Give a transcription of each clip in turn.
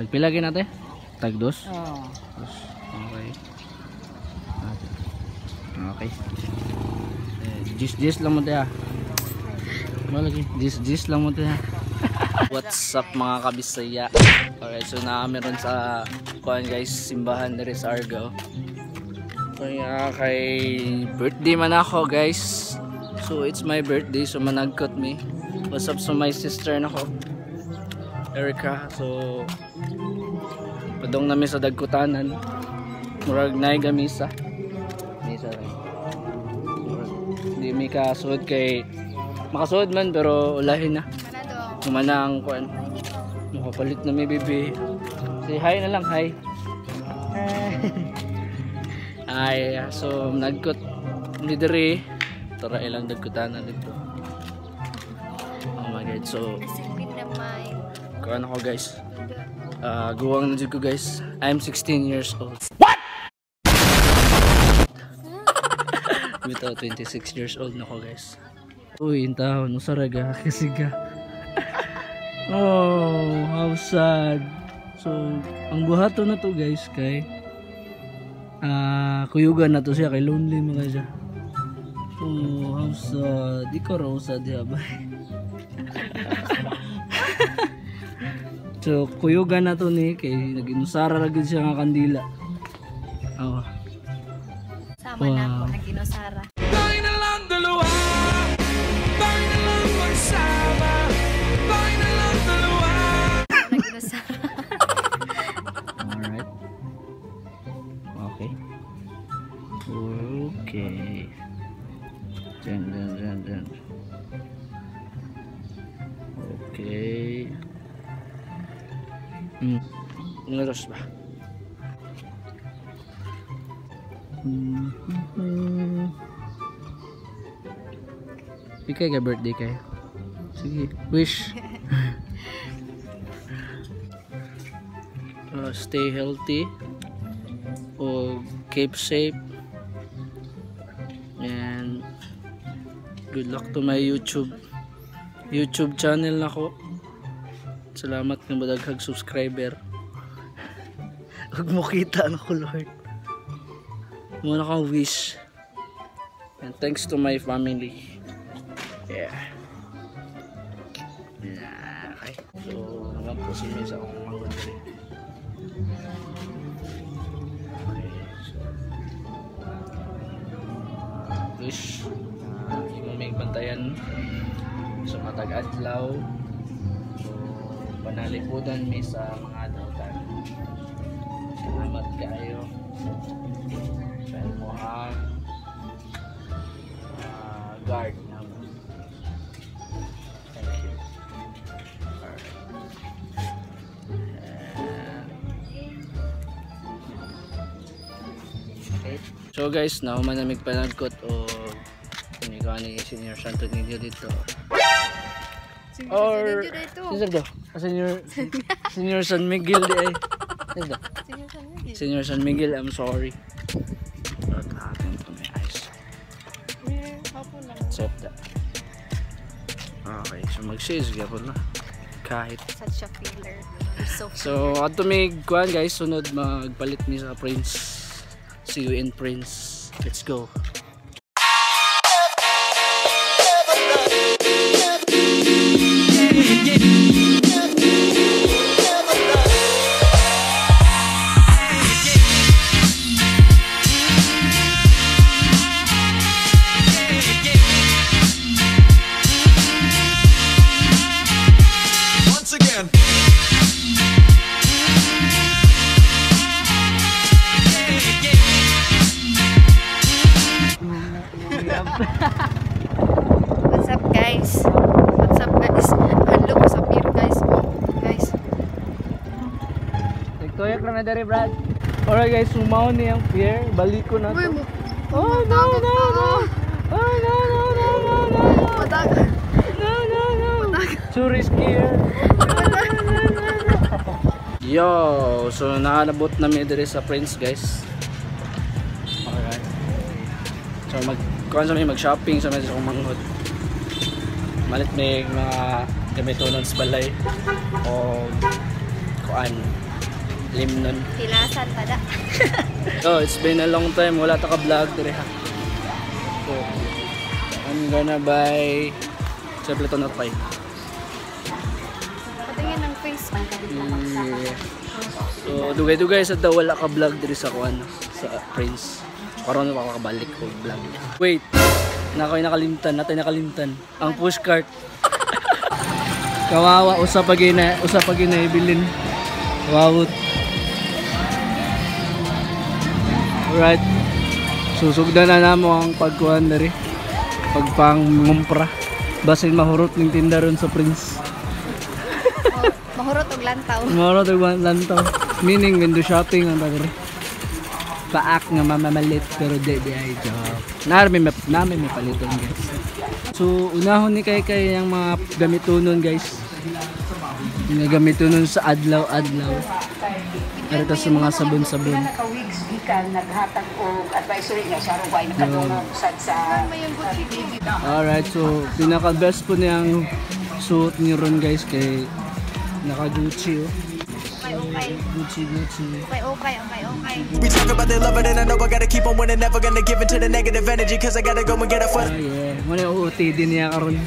Tagpilagin natin? Tagdos? Oo. Okay. Okay. Jis-jis lang mo tayo. Malagi. Jis-jis lang mo tayo. What's up mga kabisaya? Okay, so meron sa kuhan guys, simbahan na rin sa Sargow. Kaya kay birthday man ako guys. So it's my birthday, so managkot me. What's up so my sister na ko, Erica. So padong namin sa dagkutanan. Murag na yung gamisa. Misa rin. Hindi may kasuod kay makasuod man pero ulahin na. Kumanang kuan. Makapalit na may bibi. Say hi na lang, hi. Ay, so nagkot ni Dere. Tara ilang dagkutanan dito. Oh my god, so kuwan ako guys. Guwang na dito guys. I'm 16 years old. What? Bitaw 26 years old na ako guys. Uy, intaw no saraga kasi ga. Oh, how sad. So, ang buhato na to guys kay kuyugan na to siya kay lonely mga siya. Oh, how sad. Di ko raw sad ya ba. So, kuyugan na to ni kay naginusara lagi siya nga kandila. Oh. Sama na ako naginusara. Tayo na lang dalawa. Tayo na lang magsama. Tayo na lang dalawa. Naginusara. Alright. Okay. Okay. Dyan. Okay. Ngaros ba? Ikay ka birthday kayo? Sige, wish. Stay healthy. O keep safe. And good luck to my YouTube channel nako. Salamat nga madaghag subscriber. Huwag mo kita na ko Lord. Muna kang wish. And thanks to my family. Yeah. Yeah. Okay. So naman po si Mesa akong magod rin. Okay. So wish. Pantayan sa matag-adlaw so panalipudan mi sa mga dautan salamat kayo sa mga guard naman thank you alright okay. So guys na manamig panagkot o ni Señor Santo Niño dito. Or Señor San Miguel di ay. Señor San Miguel, I'm sorry. What happened to my eyes? Except that. Okay, so mag-sage gapon na. Kahit. Such a feeler. So, ato may kuhan guys, sunod magpalit ni sa Prince. See you in Prince. Let's go. Dari Brad. Alright guys, sumaw niya ang pier. Balik ko na to. Oh no no no. Oh no no no no no. Patak. No no no. Patak. Too risky. Yo, so naanabot na mi diri sa Prince guys. Alright. So mag-shopping sa medyo manghod. Malit may mga gamitonon sa balay o kuan. Lim nun. Silasan pada. Oh, it's been a long time. Wala taka vlog dire ha. So, I'm gonna buy chocolate on pie. Patingin ng Prince man yeah. So, dugay-dugay sa daw wala ka vlog dire sa kuan sa Prince. Karon makakabalik ko vlog. Wait. Natay nakalimtan. Ang pushcart. Kawawa, usapagina ibilin. Wawut. Alright. Susugdan na namo ang pagkuhan dari. Pagpang mumpra. Basin mahurot ng tinda ron sa Prince. Mahurot og lantaw. Mahurot og lantaw. Meaning window shopping ang dari. Paak nga mamamalit pero di ay job. Namin may paliton guys. So unahon ni kay ang mga gamitunon guys. Mga gamitunon sa adlaw-adlaw. Arita sa mga sabon-sabon. Naka-wigs gikan naghatag og advisory nga sa rugay nakadungog sad sa. All right, so pinaka best po niyang suot ni ron guys kay naka Gucci. Oh. Okay. Gucci. Okay. We talk about the love and I know I gotta keep on winning, never gonna give into the negative energy cause I gotta go and get a foot. Yeah, muna uuti din niya karon.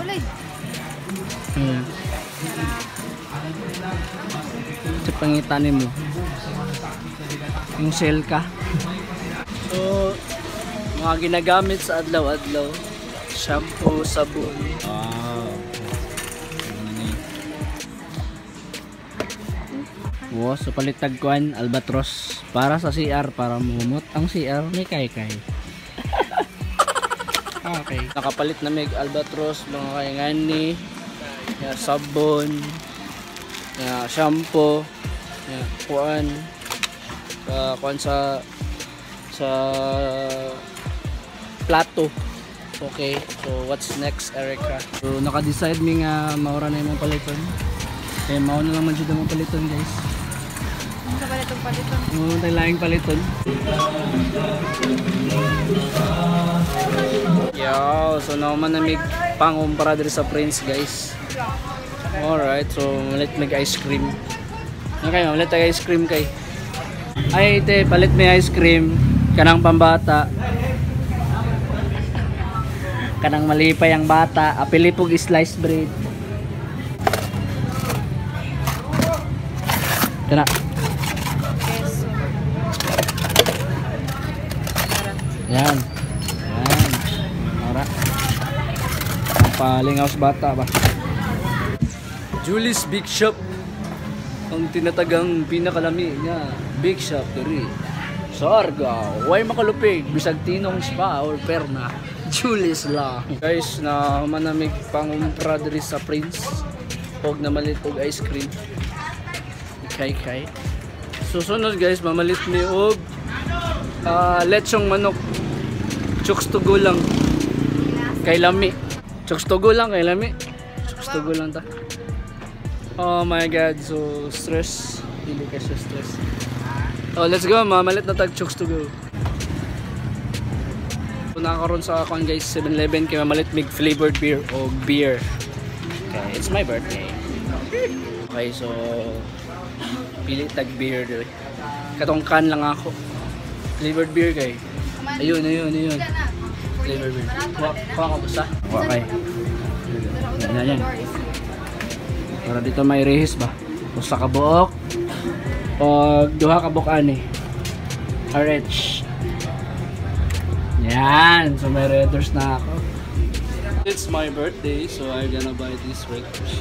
Walay. Pangitan mo. Yung shell ka. So, mga ginagamit sa adlaw-adlaw. Shampoo, sabon. Wow, so palitag kuan albatros para sa CR para mumot ang CR ni Kaykay. Okay. Nakapalit na mig albatros mga kayangani, ya sabon, ya shampoo, ya kuan sa plato. Okay. So what's next, Erica? So naka-decide mi nga maura na imong paliton. Eh mao na naman jud imong paliton, guys. Paliton. Oo, tayo laing paliton. Yo, so naman namig pangumpara dito sa Prince guys. Alright, so malit mag ice cream. Okay, malit tayo ice cream kay. Ay ite, palit may ice cream. Kanang pambata. Kanang malipay ang bata. Apili pug sliced bread. Tara. Yan. Mara. Palingaw sa bata ba. Julius Big Shop. Ang tinatagang pinakalami niya. Big Shop diri. Sargow. Way makalupig. Bisag tinong spa or perna. Julius la. Guys, na manamig pangumpra diri sa Prince. Huwag na malit og ice cream. Ikay-kay. Susunod guys, mamalit ni og lechong manok. Chooks-to-Go lang kay lami. Chooks-to-Go lang ta. Oh my god, so stress. Hindi ka so stress. Oh, let's go. Mamalit na tag Chooks-to-Go. Nakaroon sa akong guys 7-Eleven kay mamalit mig flavored beer o beer. Okay, it's my birthday. Okay, so pili tag beer dili. Katongkan lang ako. Flavored beer kay. Ayun. Flavored beer. Kuha ka basta. Okay. Yan. Para dito may rehis ba? Usa ka buok. O duha ka buok ani. Orange. Yan. So may readers na ako. It's my birthday so I'm gonna buy these readers.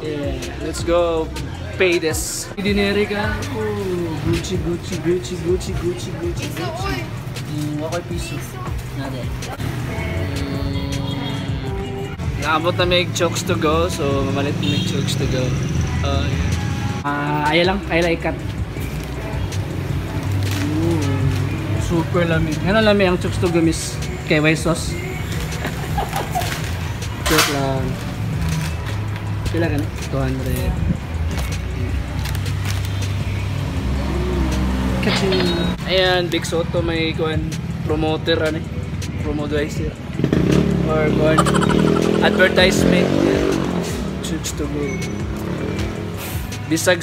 Yeah. Let's go. Pay this. Dinere ka. Gucci. Okay, piso. Nade. Naabot na may Chooks-to-Go, so mamalit na may Chooks-to-Go. Ayaw lang ikat. Super lami. Ano lami ang Chooks-to-Go miss? Kay white sauce. Check lang. Sila ka na? 200. Ayan, Big Soto may kuan promoter ani. Promodizer or kuan advertisement. Chooks-to-Go. Bisag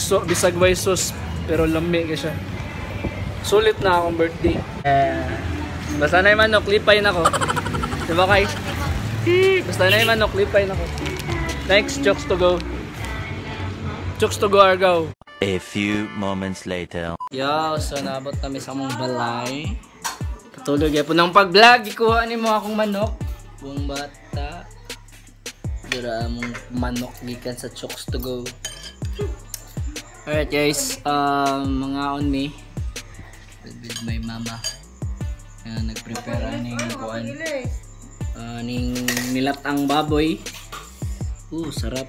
waisos pero lami ka siya. Sulit na akong birthday. Basta na yung manok, lipay na ko. Diba kay? Basta na yung manok, lipay na ko. Thanks, Chooks-to-Go. Chooks-to-Go, Sargow. A few moments later. Yo, so nabot kami sa mong balay. Katulog po ng pag-vlog. Ikuha ni mo akong manok. Buong bata. Dura mong manok gikan sa Chooks-to-Go. Alright guys, mga on me with my mama. Nag-prepare ning kuan. Ning nilatang baboy. Sarap.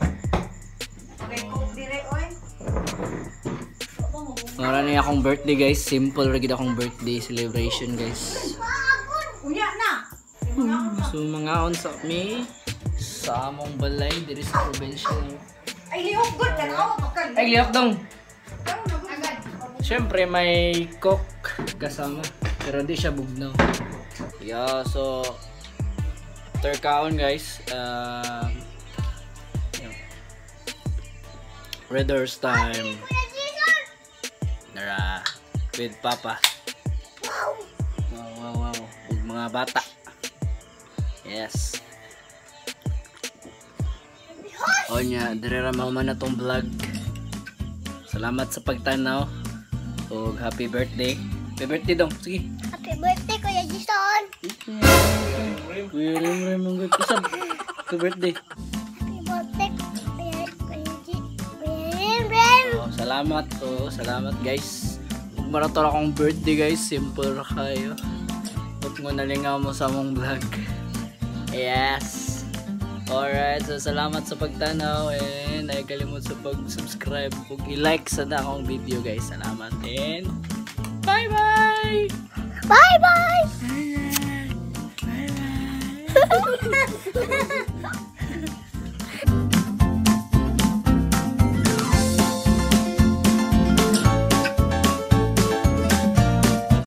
Para na akong birthday guys, simple ra gid akong birthday celebration guys. So mga on sa me sa among balay diri sa probinsya. Ay liok good ka na ako. Ay liok dong. Siyempre may cook kasama pero di siya bugnaw. Yeah, so after kaon guys, red horse time. Nara, with Papa. Wow. Ug mga bata. Yes. Onya, direra mauman na tong vlog. Salamat sa pagtanaw. Ug happy birthday. Happy birthday dong. Sige. Happy birthday Kuya Jason. Happy birthday. Salamat po, salamat guys. Marator akong birthday guys, simple ra kayo. But mo nalingaw mo sa mong vlog. Yes. Alright, so salamat sa pagtanaw and ay kalimot sa pag-subscribe ug i-like sa na akong video guys. Salamat and bye-bye! Bye-bye! Bye-bye!